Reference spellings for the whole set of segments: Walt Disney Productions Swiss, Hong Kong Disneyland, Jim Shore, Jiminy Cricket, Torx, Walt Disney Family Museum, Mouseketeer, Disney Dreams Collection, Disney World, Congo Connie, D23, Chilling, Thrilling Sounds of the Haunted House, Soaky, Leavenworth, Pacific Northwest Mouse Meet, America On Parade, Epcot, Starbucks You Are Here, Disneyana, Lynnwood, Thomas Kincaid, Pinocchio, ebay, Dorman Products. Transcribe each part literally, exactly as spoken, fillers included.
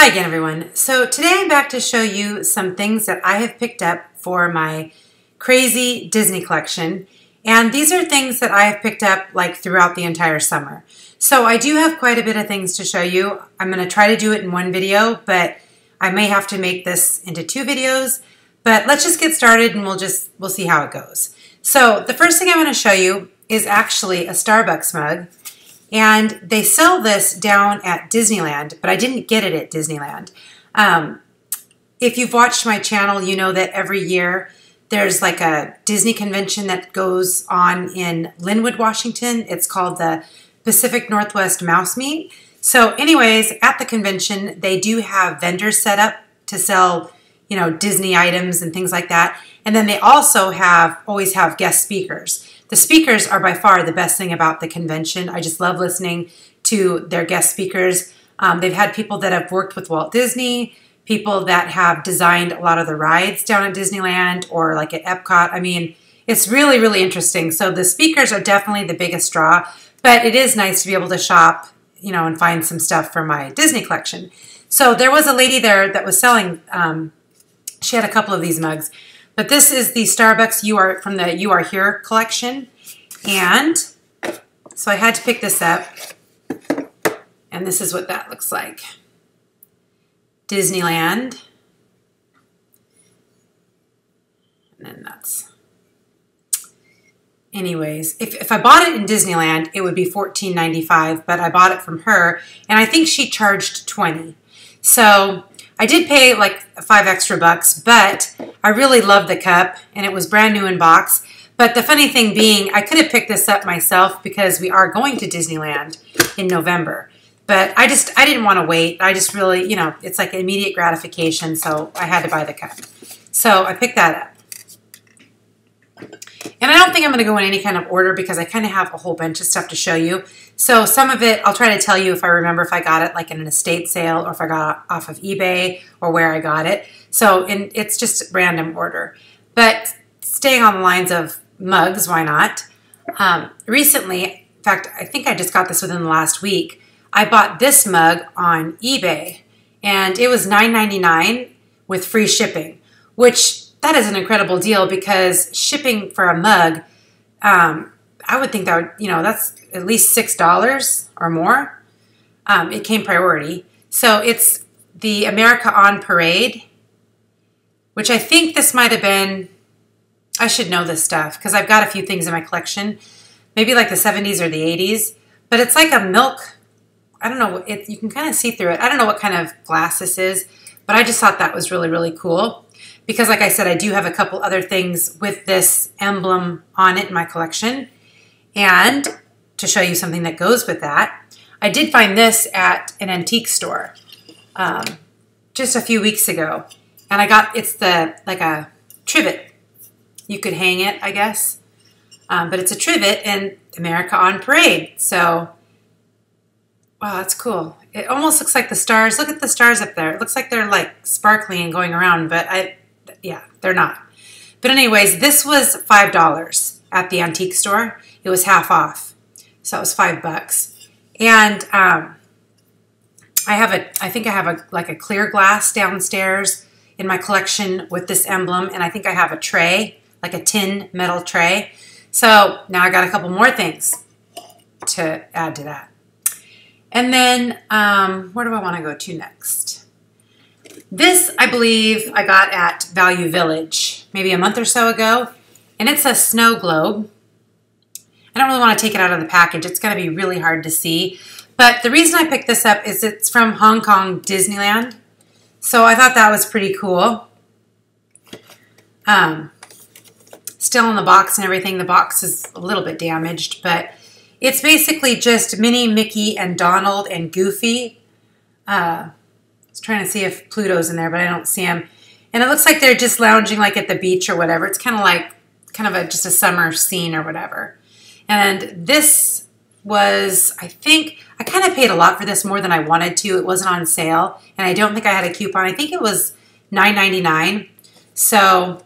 Hi again, everyone. So today I'm back to show you some things that I have picked up for my crazy Disney collection. And these are things that I have picked up like throughout the entire summer. So I do have quite a bit of things to show you. I'm going to try to do it in one video, but I may have to make this into two videos. But let's just get started and we'll just, we'll see how it goes. So the first thing I want to show you is actually a Starbucks mug. And they sell this down at Disneyland, but I didn't get it at Disneyland. Um, if you've watched my channel, you know that every year there's like a Disney convention that goes on in Lynnwood, Washington. It's called the Pacific Northwest Mouse Meet. So anyways, at the convention, they do have vendors set up to sell, you know, Disney items and things like that. And then they also have, always have guest speakers. The speakers are by far the best thing about the convention. I just love listening to their guest speakers. Um, they've had people that have worked with Walt Disney, people that have designed a lot of the rides down at Disneyland or like at Epcot. I mean, it's really, really interesting. So the speakers are definitely the biggest draw, but it is nice to be able to shop, you know, and find some stuff for my Disney collection. So there was a lady there that was selling, um, she had a couple of these mugs. But this is the Starbucks You Are from the You Are Here collection. And so I had to pick this up. And this is what that looks like. Disneyland. And then that's... Anyways, if, if I bought it in Disneyland, it would be fourteen ninety-five, but I bought it from her, and I think she charged twenty dollars. So I did pay like five extra bucks, but I really loved the cup, and it was brand new in box. But the funny thing being, I could have picked this up myself because we are going to Disneyland in November. But I just, I didn't want to wait. I just really, you know, it's like immediate gratification, so I had to buy the cup. So I picked that up. And I don't think I'm going to go in any kind of order because I kind of have a whole bunch of stuff to show you. So some of it, I'll try to tell you if I remember if I got it like in an estate sale or if I got it off of eBay or where I got it. So in, it's just random order. But staying on the lines of mugs, why not? Um, recently, in fact, I think I just got this within the last week, I bought this mug on eBay. And it was nine ninety-nine with free shipping, which... that is an incredible deal because shipping for a mug, um, I would think that would, you know, that's at least six dollars or more. Um, it came priority. So it's the America On Parade, which I think this might have been, I should know this stuff because I've got a few things in my collection, maybe like the seventies or the eighties, but it's like a milk, I don't know, it, you can kind of see through it. I don't know what kind of glass this is, but I just thought that was really, really cool. Because like I said, I do have a couple other things with this emblem on it in my collection. And to show you something that goes with that, I did find this at an antique store um, just a few weeks ago. And I got, it's the like a trivet. You could hang it, I guess. Um, but it's a trivet in America on Parade. So, wow, that's cool. It almost looks like the stars. Look at the stars up there. It looks like they're like sparkly and going around, but I... yeah, they're not. But anyways, this was five dollars at the antique store. It was half off. So it was five bucks. And um, I have a, I think I have a like a clear glass downstairs in my collection with this emblem. And I think I have a tray, like a tin metal tray. So now I got a couple more things to add to that. And then um, where do I want to go to next? This, I believe, I got at Value Village maybe a month or so ago, and it's a snow globe. I don't really want to take it out of the package. It's going to be really hard to see, but the reason I picked this up is it's from Hong Kong Disneyland, so I thought that was pretty cool. Um, still in the box and everything. The box is a little bit damaged, but it's basically just Minnie, Mickey, and Donald, and Goofy. Uh... trying to see if Pluto's in there, but I don't see him. And it looks like they're just lounging like at the beach or whatever. It's kind of like kind of a, just a summer scene or whatever. And this was, I think, I kind of paid a lot for this, more than I wanted to. It wasn't on sale, and I don't think I had a coupon. I think it was nine ninety-nine. So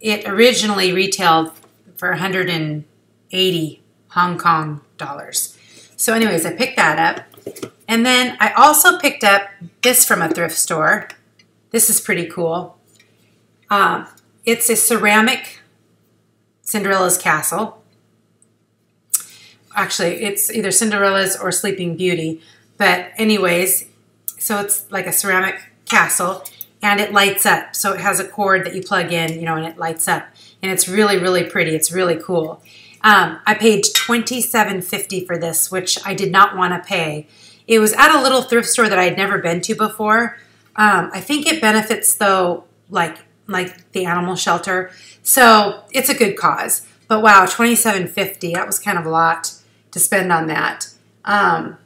it originally retailed for one hundred eighty Hong Kong dollars. So anyways, I picked that up. And then I also picked up this from a thrift store. This is pretty cool. Um, it's a ceramic Cinderella's Castle. Actually, it's either Cinderella's or Sleeping Beauty. But anyways, so it's like a ceramic castle, and it lights up. So it has a cord that you plug in, you know, and it lights up. And it's really, really pretty. It's really cool. Um, I paid twenty-seven fifty for this, which I did not want to pay. It was at a little thrift store that I had never been to before. Um, I think it benefits, though, like like the animal shelter. So it's a good cause. But wow, twenty-seven fifty. That was kind of a lot to spend on that. Um,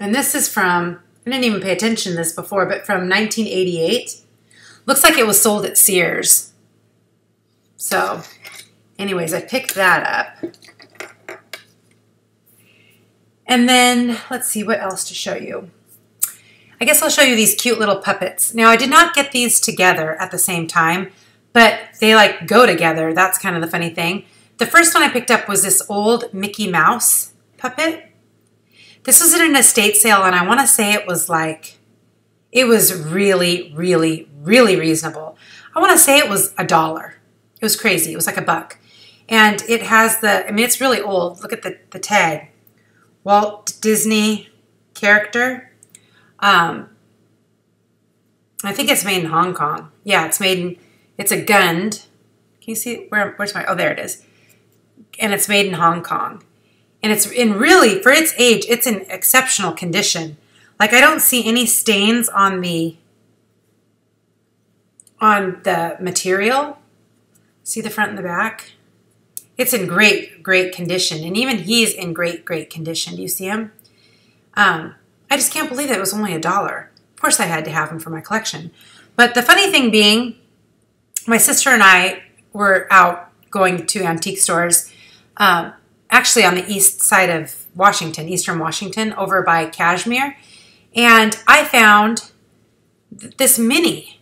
and this is from, I didn't even pay attention to this before, but from nineteen eighty-eight. Looks like it was sold at Sears. So anyways, I picked that up. And then, let's see what else to show you. I guess I'll show you these cute little puppets. Now, I did not get these together at the same time, but they like go together. That's kind of the funny thing. The first one I picked up was this old Mickey Mouse puppet. This was at an estate sale, and I want to say it was like, it was really, really, really reasonable. I want to say it was a dollar. It was crazy. It was like a buck. And it has the, I mean, it's really old. Look at the, the tag. Walt Disney character. Um, I think it's made in Hong Kong. Yeah, it's made in, it's a gunned. Can you see, where? where's my, oh, there it is. And it's made in Hong Kong. And it's in really, for its age, it's in exceptional condition. Like I don't see any stains on the, on the material. See the front and the back? It's in great, great condition. And even he's in great, great condition. Do you see him? Um, I just can't believe that it was only a dollar. Of course I had to have him for my collection. But the funny thing being, my sister and I were out going to antique stores, um, actually on the east side of Washington, eastern Washington, over by Kashmir. And I found th this mini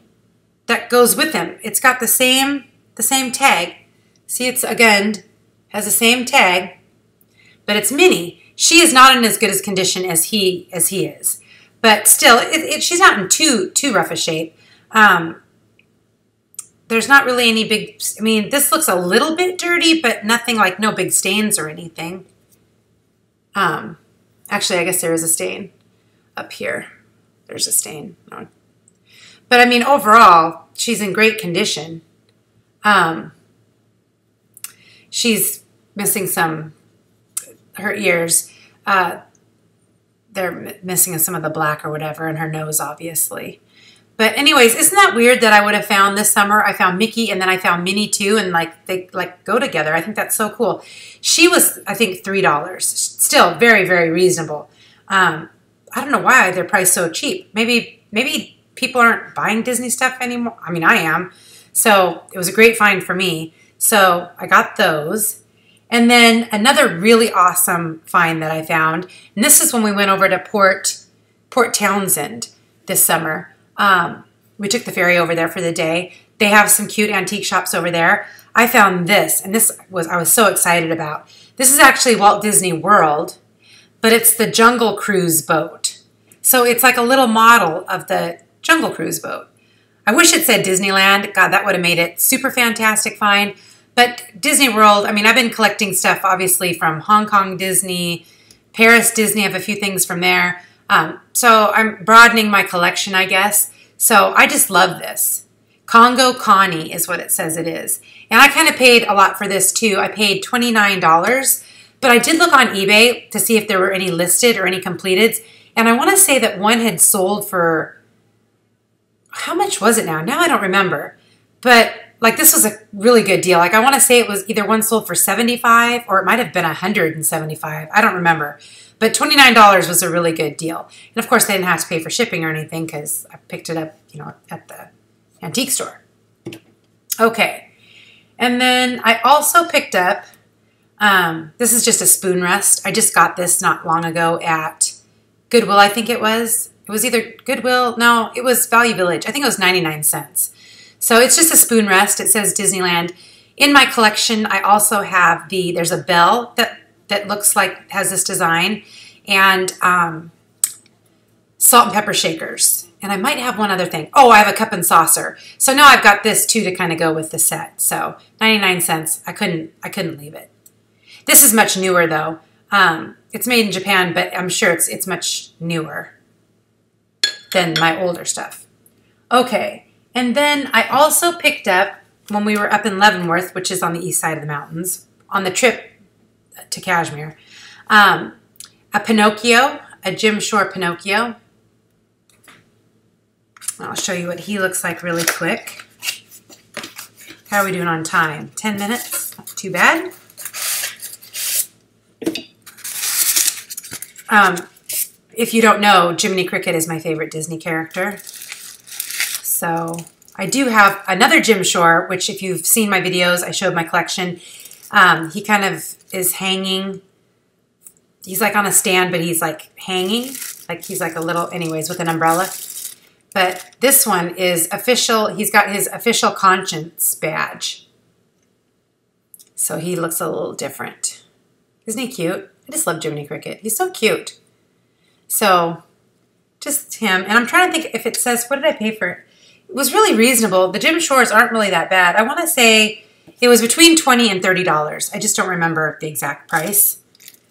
that goes with him. It's got the same, the same tag. See, it's again, has the same tag, but it's mini. She is not in as good as condition as he as he is. But still, it, it, she's not in too, too rough a shape. Um, there's not really any big, I mean, this looks a little bit dirty, but nothing like no big stains or anything. Um, actually, I guess there is a stain up here. There's a stain. But I mean, overall, she's in great condition. Um, she's missing some, her ears, uh, they're missing some of the black or whatever, and her nose, obviously. But anyways, isn't that weird that I would have found this summer, I found Mickey and then I found Minnie too, and like they like go together. I think that's so cool. She was, I think, three dollars. Still very, very reasonable. Um, I don't know why they're priced so cheap. Maybe, maybe people aren't buying Disney stuff anymore. I mean, I am. So it was a great find for me. So I got those. And then another really awesome find that I found, and this is when we went over to Port, Port Townsend this summer. Um, we took the ferry over there for the day. They have some cute antique shops over there. I found this, and this was I was so excited about. This is actually Walt Disney World, but it's the Jungle Cruise boat. So it's like a little model of the Jungle Cruise boat. I wish it said Disneyland. God, that would have made it super fantastic find. But Disney World, I mean, I've been collecting stuff, obviously, from Hong Kong Disney, Paris Disney. I have a few things from there. Um, so I'm broadening my collection, I guess. So I just love this. Congo Connie is what it says it is. And I kind of paid a lot for this, too. I paid twenty-nine dollars. But I did look on eBay to see if there were any listed or any completed. And I want to say that one had sold for... how much was it now? Now I don't remember. But like this was a really good deal. Like I want to say it was either one sold for seventy-five dollars or it might have been one hundred seventy-five dollars. I don't remember. But twenty-nine dollars was a really good deal. And of course they didn't have to pay for shipping or anything because I picked it up, you know, at the antique store. Okay. And then I also picked up, um, this is just a spoon rest. I just got this not long ago at Goodwill, I think it was. It was either Goodwill, no, it was Value Village. I think it was ninety-nine cents. So it's just a spoon rest. It says Disneyland. In my collection, I also have the, there's a bell that, that looks like, has this design. And um, salt and pepper shakers. And I might have one other thing. Oh, I have a cup and saucer. So now I've got this too to kind of go with the set. So ninety-nine cents. I couldn't, I couldn't leave it. This is much newer though. Um, it's made in Japan, but I'm sure it's, it's much newer than my older stuff. Okay. And then I also picked up, when we were up in Leavenworth, which is on the east side of the mountains, on the trip to Kashmir, um, a Pinocchio, a Jim Shore Pinocchio. I'll show you what he looks like really quick. How are we doing on time? ten minutes, not too bad. Um, if you don't know, Jiminy Cricket is my favorite Disney character. So I do have another Jim Shore, which if you've seen my videos, I showed my collection. Um, he kind of is hanging. He's like on a stand, but he's like hanging. Like he's like a little, anyways, with an umbrella. But this one is official. He's got his official conscience badge. So he looks a little different. Isn't he cute? I just love Jiminy Cricket. He's so cute. So just him. And I'm trying to think if it says, what did I pay for it? It was really reasonable. The Jim Shores aren't really that bad. I want to say it was between twenty and thirty dollars. I just don't remember the exact price.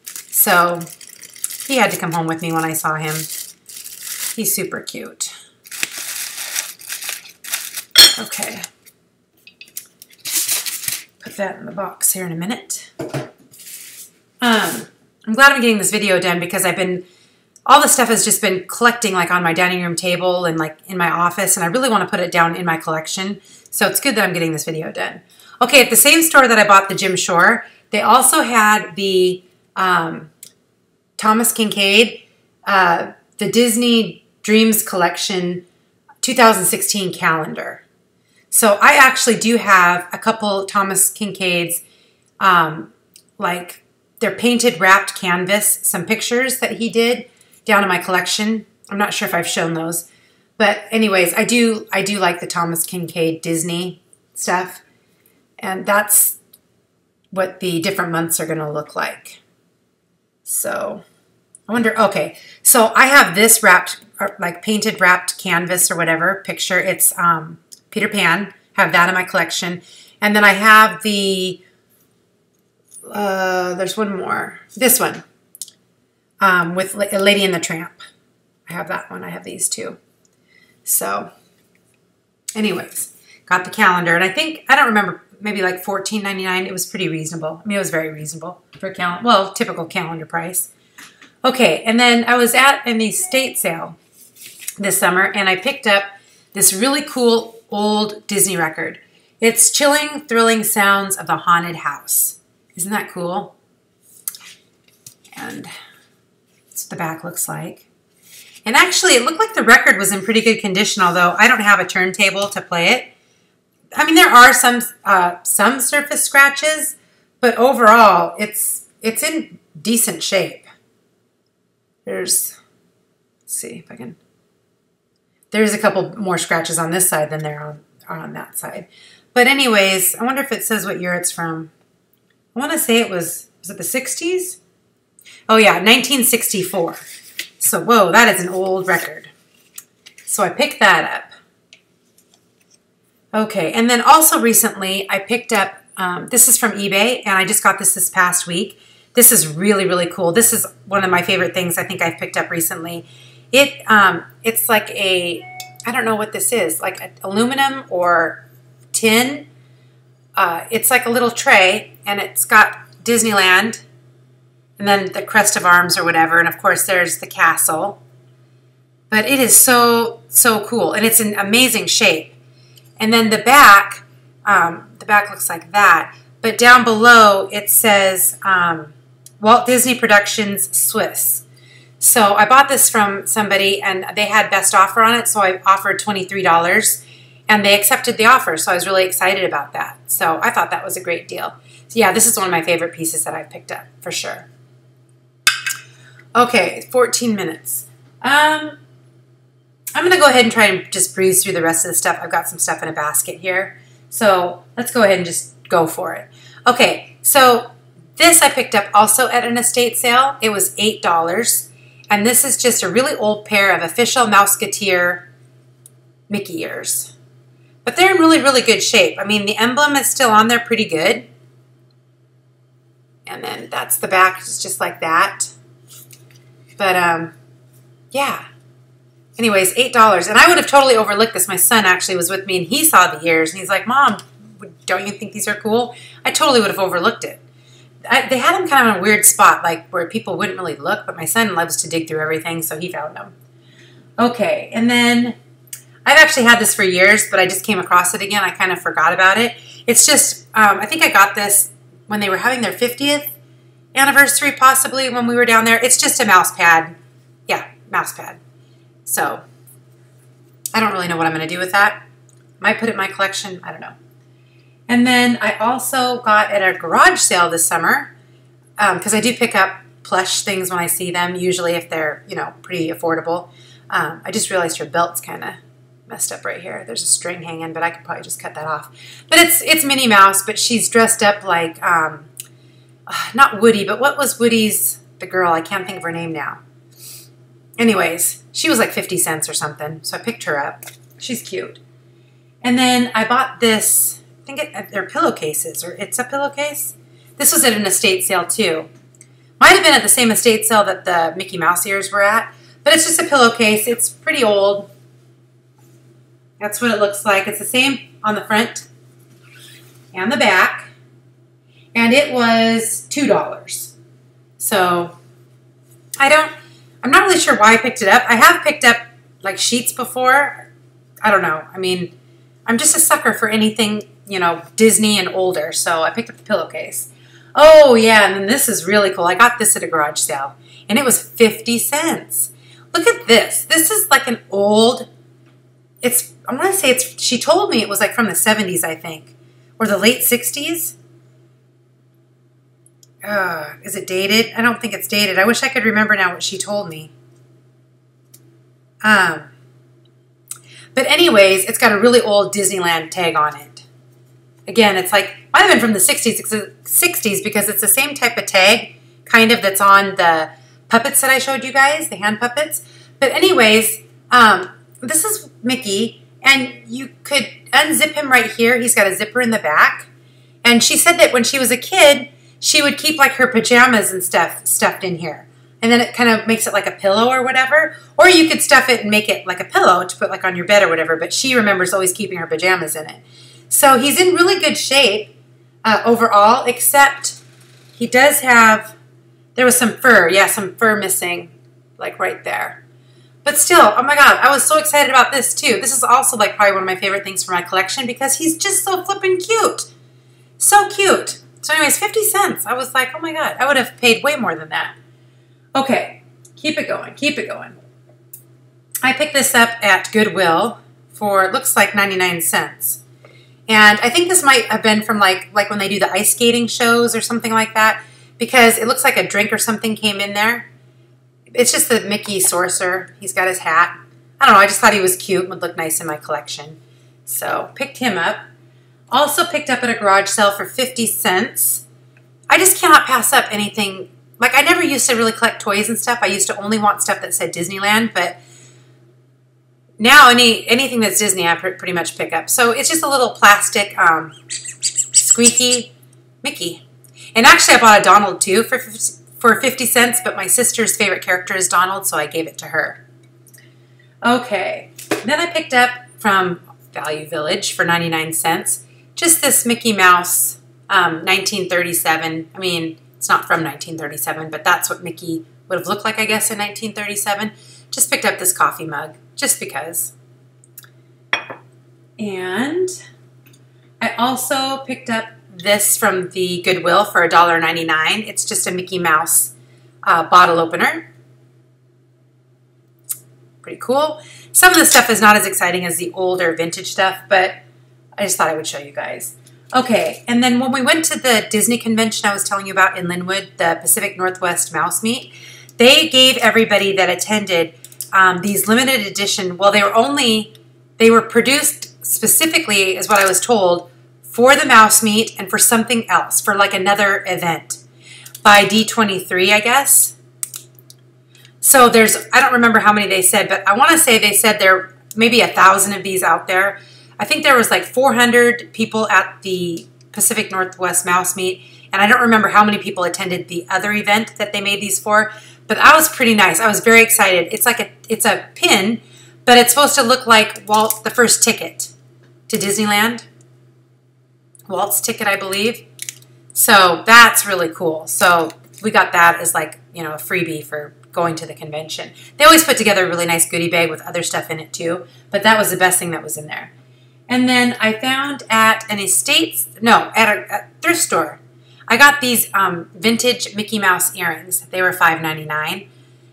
So he had to come home with me when I saw him. He's super cute. Okay, put that in the box here in a minute. Um, I'm glad I'm getting this video done because I've been, all the stuff has just been collecting like on my dining room table and like in my office, and I really want to put it down in my collection. So it's good that I'm getting this video done. Okay, at the same store that I bought the Jim Shore, they also had the um, Thomas Kincaid, uh, the Disney Dreams Collection two thousand sixteen calendar. So I actually do have a couple Thomas Kincaid's, um, like they're painted wrapped canvas, some pictures that he did down in my collection. I'm not sure if I've shown those, but anyways, I do, I do like the Thomas Kincaid Disney stuff, and that's what the different months are going to look like. So I wonder, okay, so I have this wrapped, or like painted wrapped canvas or whatever picture. It's, um, Peter Pan, have that in my collection. And then I have the, uh, there's one more, this one, um, with La Lady and the Tramp. I have that one, I have these two. So anyways, got the calendar, and I think, I don't remember, maybe like fourteen ninety-nine, it was pretty reasonable. I mean, it was very reasonable for a calendar, well, typical calendar price. Okay, and then I was at an estate sale this summer, and I picked up this really cool old Disney record. It's Chilling, Thrilling Sounds of the Haunted House. Isn't that cool? And that's what the back looks like. And actually, it looked like the record was in pretty good condition, although I don't have a turntable to play it. I mean, there are some uh, some surface scratches, but overall, it's it's in decent shape. There's, let's see if I can... There's a couple more scratches on this side than there on, are on that side. But anyways, I wonder if it says what year it's from. I want to say it was, was it the sixties? Oh yeah, nineteen sixty-four. So whoa, that is an old record. So I picked that up. Okay, and then also recently I picked up, um, this is from eBay, and I just got this this past week. This is really, really cool. This is one of my favorite things I think I've picked up recently. It, um, it's like a, I don't know what this is, like an aluminum or tin. Uh, it's like a little tray, and it's got Disneyland and then the crest of arms or whatever. And of course there's the castle, but it is so, so cool. And it's in amazing shape. And then the back, um, the back looks like that, but down below it says, um, Walt Disney Productions Swiss. So I bought this from somebody, and they had best offer on it, so I offered twenty-three dollars, and they accepted the offer, so I was really excited about that. So I thought that was a great deal. So yeah, this is one of my favorite pieces that I picked up, for sure. Okay, fourteen minutes. Um, I'm going to go ahead and try and just breeze through the rest of the stuff. I've got some stuff in a basket here, so let's go ahead and just go for it. Okay, so this I picked up also at an estate sale. It was eight dollars. And this is just a really old pair of official Mouseketeer Mickey ears. But they're in really, really good shape. I mean, the emblem is still on there pretty good. And then that's the back, it's just like that. But, um, yeah. Anyways, eight dollars. And I would have totally overlooked this. My son actually was with me, and he saw the ears, and he's like, Mom, don't you think these are cool? I totally would have overlooked it. I, they had them kind of in a weird spot, like where people wouldn't really look, but my son loves to dig through everything, so he found them. Okay, and then I've actually had this for years, but I just came across it again. I kind of forgot about it. It's just, um, I think I got this when they were having their fiftieth anniversary, possibly, when we were down there. It's just a mouse pad. Yeah, mouse pad. So I don't really know what I'm going to do with that. Might put it in my collection. I don't know. And then I also got at a garage sale this summer, because um, I do pick up plush things when I see them, usually if they're, you know, pretty affordable. Um, I just realized her belt's kind of messed up right here. There's a string hanging, but I could probably just cut that off. But it's it's Minnie Mouse, but she's dressed up like, um, not Woody, but what was Woody's, the girl? I can't think of her name now. Anyways, she was like fifty cents or something, so I picked her up. She's cute. And then I bought this... I think it, they're pillowcases, or it's a pillowcase. This was at an estate sale too. Might have been at the same estate sale that the Mickey Mouse ears were at, but it's just a pillowcase. It's pretty old. That's what it looks like. It's the same on the front and the back, and it was two dollars. So I don't, I'm not really sure why I picked it up. I have picked up like sheets before. I don't know. I mean, I'm just a sucker for anything, you know, Disney and older, so I picked up the pillowcase. Oh, yeah, and then this is really cool. I got this at a garage sale, and it was fifty cents. Look at this. This is like an old, it's, I'm going to say it's, she told me it was like from the seventies, I think, or the late sixties. Uh, is it dated? I don't think it's dated. I wish I could remember now what she told me. Um, but anyways, it's got a really old Disneyland tag on it. Again, it's like, might have been from the sixties, sixties because it's the same type of tag, kind of, that's on the puppets that I showed you guys, the hand puppets. But anyways, um, this is Mickey, and you could unzip him right here. He's got a zipper in the back. And she said that when she was a kid, she would keep like her pajamas and stuff stuffed in here. And then it kind of makes it like a pillow or whatever. Or you could stuff it and make it like a pillow to put like on your bed or whatever, but she remembers always keeping her pajamas in it. So he's in really good shape uh, overall, except he does have, there was some fur, yeah, some fur missing, like right there. But still, oh my God, I was so excited about this too. This is also like probably one of my favorite things for my collection because he's just so flippin' cute. So cute. So anyways, fifty cents. I was like, oh my God, I would have paid way more than that. Okay, keep it going, keep it going. I picked this up at Goodwill for, it looks like ninety-nine cents. And I think this might have been from like like when they do the ice skating shows or something like that, because it looks like a drink or something came in there. It's just the Mickey saucer. He's got his hat. I don't know. I just thought he was cute and would look nice in my collection. So picked him up. Also picked up at a garage sale for fifty cents. I just cannot pass up anything. Like I never used to really collect toys and stuff. I used to only want stuff that said Disneyland, but... Now any anything that's Disney, I pretty much pick up. So it's just a little plastic, um, squeaky Mickey. And actually, I bought a Donald too for for fifty cents. But my sister's favorite character is Donald, so I gave it to her. Okay. Then I picked up from Value Village for ninety nine cents just this Mickey Mouse, um, nineteen thirty seven. I mean, it's not from nineteen thirty seven, but that's what Mickey would have looked like, I guess, in nineteen thirty seven. Just picked up this coffee mug. Just because. And I also picked up this from the Goodwill for a dollar ninety-nine. It's just a Mickey Mouse uh, bottle opener. Pretty cool. Some of the stuff is not as exciting as the older vintage stuff, but I just thought I would show you guys. Okay, and then when we went to the Disney convention I was telling you about in Linwood, the Pacific Northwest Mouse Meet, they gave everybody that attended Um, these limited edition, well, they were only, they were produced specifically, is what I was told, for the Mouse Meet and for something else, for like another event by D twenty-three, I guess. So there's, I don't remember how many they said, but I want to say they said there maybe a thousand of these out there. I think there was like four hundred people at the Pacific Northwest Mouse Meet, and I don't remember how many people attended the other event that they made these for, but that was pretty nice. I was very excited. It's like a, it's a pin, but it's supposed to look like Walt, the first ticket to Disneyland. Walt's ticket, I believe. So that's really cool. So we got that as like, you know, a freebie for going to the convention. They always put together a really nice goodie bag with other stuff in it too, but that was the best thing that was in there. And then I found at an estate, no, at a, a thrift store, I got these um, vintage Mickey Mouse earrings. They were five ninety-nine.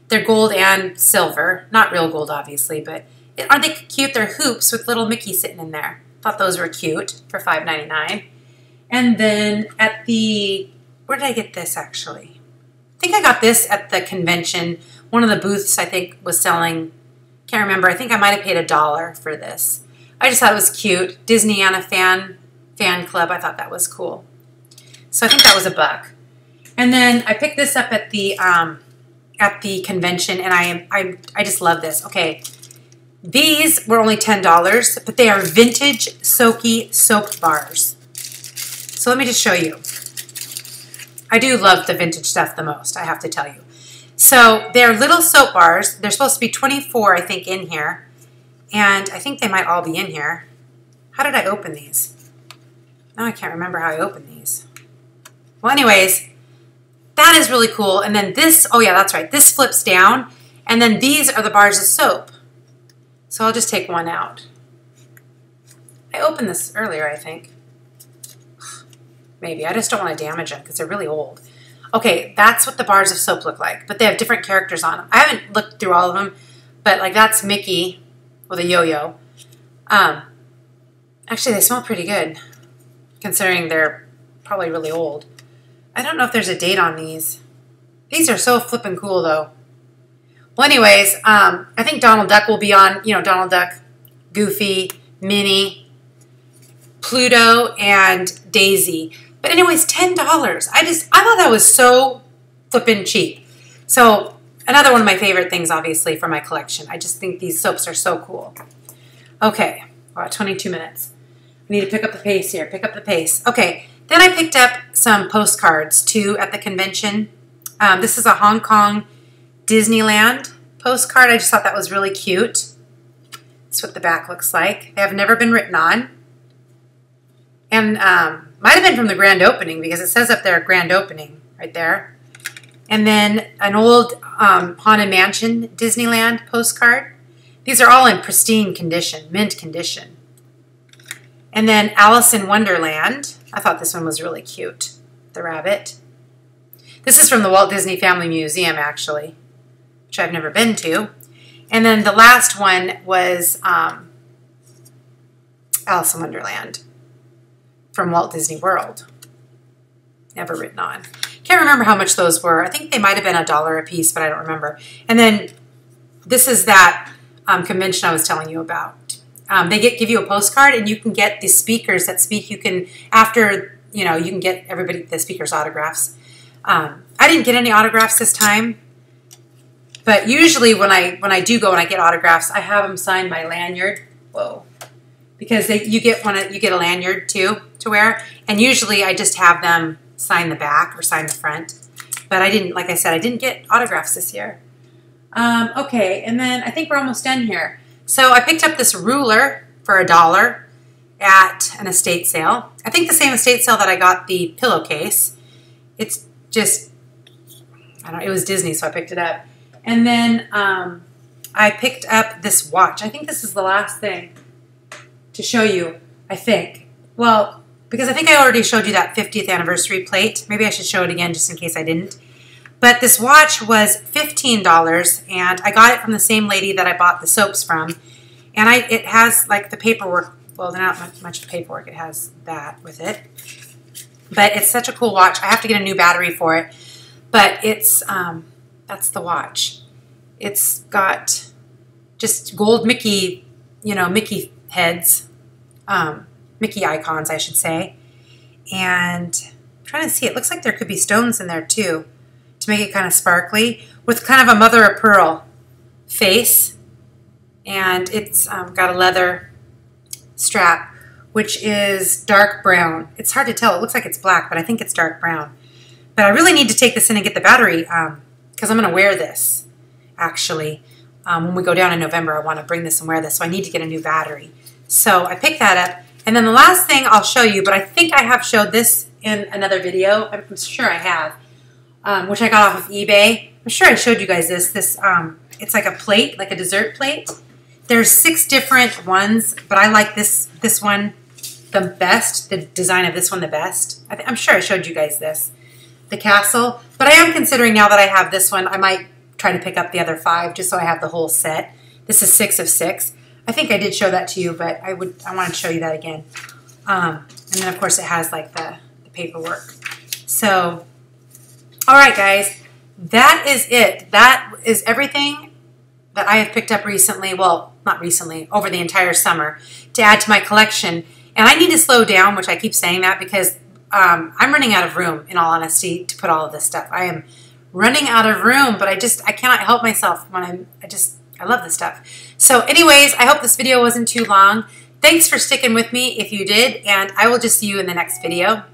They're gold and silver. Not real gold, obviously, but aren't they cute? They're hoops with little Mickey sitting in there. Thought those were cute for five ninety-nine. And then at the, where did I get this actually? I think I got this at the convention. One of the booths, I think, was selling, can't remember. I think I might have paid a dollar for this. I just thought it was cute. Disneyana fan, fan club. I thought that was cool. So I think that was a buck. And then I picked this up at the um, at the convention, and I am I I just love this. Okay, these were only ten dollars, but they are vintage Soaky soap bars. So let me just show you. I do love the vintage stuff the most, I have to tell you. So they're little soap bars. They're supposed to be twenty-four, I think, in here. And I think they might all be in here. How did I open these? Now I can't remember how I opened these. Well, anyways, that is really cool. And then this, oh yeah, that's right. This flips down. And then these are the bars of soap. So I'll just take one out. I opened this earlier, I think. Maybe. I just don't want to damage them because they're really old. Okay, that's what the bars of soap look like. But they have different characters on them. I haven't looked through all of them. But like that's Mickey with a yo-yo. Um, actually, they smell pretty good, considering they're probably really old. I don't know if there's a date on these. These are so flippin' cool, though. Well, anyways, um, I think Donald Duck will be on, you know, Donald Duck, Goofy, Minnie, Pluto, and Daisy. But anyways, ten dollars. I just, I thought that was so flippin' cheap. So another one of my favorite things, obviously, for my collection. I just think these soaps are so cool. Okay, about twenty-two minutes. I need to pick up the pace here. Pick up the pace. Okay, then I picked up some postcards, too, at the convention. Um, this is a Hong Kong Disneyland postcard. I just thought that was really cute. That's what the back looks like. They have never been written on. And um, might have been from the grand opening, because it says up there, grand opening, right there. And then an old um, Haunted Mansion Disneyland postcard. These are all in pristine condition, mint condition. And then Alice in Wonderland. I thought this one was really cute, the rabbit. This is from the Walt Disney Family Museum, actually, which I've never been to. And then the last one was um, Alice in Wonderland from Walt Disney World. Never written on. Can't remember how much those were. I think they might have been a dollar a piece, but I don't remember. And then this is that um, convention I was telling you about. Um, they get give you a postcard, and you can get the speakers that speak. You can, after, you know, you can get everybody, the speakers' autographs. Um, I didn't get any autographs this time, but usually when I when I do go and I get autographs, I have them sign my lanyard. Whoa. Because they, you get one, you get a lanyard too to wear, and usually I just have them sign the back or sign the front. But I didn't, like I said, I didn't get autographs this year. Um, okay, and then I think we're almost done here. So I picked up this ruler for a dollar at an estate sale. I think the same estate sale that I got the pillowcase. It's just, I don't know, it was Disney, so I picked it up. And then um, I picked up this watch. I think this is the last thing to show you, I think. Well, because I think I already showed you that fiftieth anniversary plate. Maybe I should show it again just in case I didn't. But this watch was fifteen dollars, and I got it from the same lady that I bought the soaps from. And I it has, like, the paperwork. Well, not much paperwork. It has that with it. But it's such a cool watch. I have to get a new battery for it. But it's, um, that's the watch. It's got just gold Mickey, you know, Mickey heads. Um... Mickey icons, I should say. And I'm trying to see, it looks like there could be stones in there too to make it kind of sparkly. with kind of a mother of pearl face, and it's um, got a leather strap, which is dark brown. It's hard to tell. It looks like it's black, but I think it's dark brown. But I really need to take this in and get the battery because um, I'm going to wear this, actually. Um, when we go down in November, I want to bring this and wear this, so I need to get a new battery. So I picked that up. And then the last thing I'll show you, but I think I have showed this in another video. I'm sure I have, um, which I got off of eBay. I'm sure I showed you guys this. This um, it's like a plate, like a dessert plate. There's six different ones, but I like this this one the best, the design of this one the best. I th I'm sure I showed you guys this, the castle. But I am considering now that I have this one, I might try to pick up the other five just so I have the whole set. This is six of six. I think I did show that to you, but I would I wanted to show you that again. Um, and then, of course, it has, like, the, the paperwork. So, all right, guys. That is it. That is everything that I have picked up recently. Well, not recently, over the entire summer to add to my collection. And I need to slow down, which I keep saying that, because um, I'm running out of room, in all honesty, to put all of this stuff. I am running out of room, but I just, I cannot help myself when I'm, I just... I love this stuff. So anyways, I hope this video wasn't too long. Thanks for sticking with me if you did, and I will just see you in the next video.